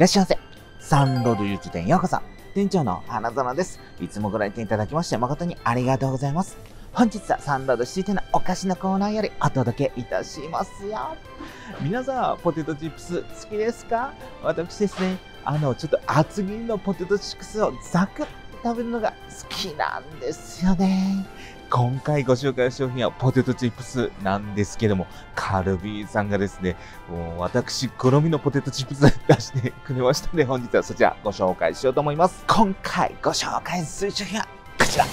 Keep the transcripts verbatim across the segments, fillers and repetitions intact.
らっしゃいませ。サンロード YouTube 店へようこそ。店長の花園です。いつもご来店いただきまして誠にありがとうございます。本日はサンロードシティ店のお菓子のコーナーよりお届けいたしますよ。皆さん、ポテトチップス好きですか？私ですね、あの、ちょっと厚切りのポテトチップスをザクッと食べるのが好きなんですよね。今回ご紹介の商品はポテトチップスなんですけども、カルビーさんがですね、もう私好みのポテトチップス出してくれましたので、本日はそちらご紹介しようと思います。今回ご紹介する商品はこちら、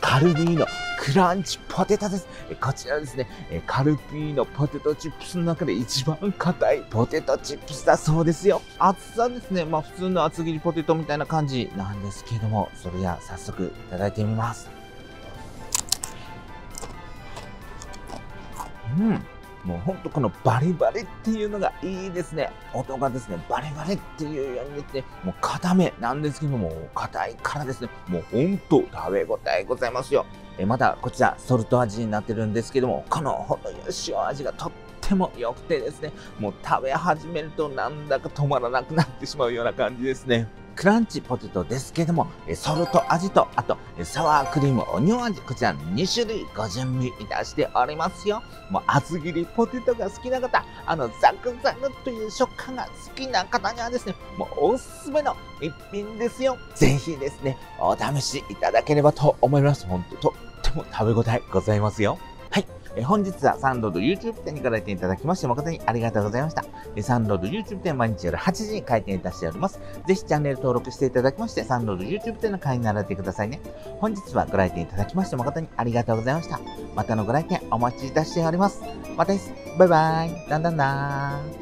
カルビーのクランチポテトです。こちらですね、カルビーのポテトチップスの中で一番硬いポテトチップスだそうですよ。厚さですね、まあ普通の厚切りポテトみたいな感じなんですけども、それでは早速いただいてみます。うん。もうほんとこのバリバリっていうのがいいですね。音がですね、バリバリっていうようにですね、もう固めなんですけども、硬いからですね、もうほんと食べ応えございますよ。えまたこちらソルト味になってるんですけども、この程よい塩味がとっても良くてですね、もう食べ始めるとなんだか止まらなくなってしまうような感じですね。クランチポテトですけども、ソルト味と、あとサワークリームオニオン味、こちらに種類ご準備いたしておりますよ。もう厚切りポテトが好きな方、あのザクザクという食感が好きな方にはですね、もうおすすめの一品ですよ。ぜひですね、お試しいただければと思います。本当とっても食べ応えございますよ。はい。本日はサンロード YouTube 店にご来店いただきまして誠にありがとうございました。サンロード YouTube 店毎日夜はちじに開店いたしております。ぜひチャンネル登録していただきましてサンロード YouTube 店の会員になられてくださいね。本日はご来店いただきまして誠にありがとうございました。またのご来店お待ちいたしております。またです。バイバイ。だんだんだー。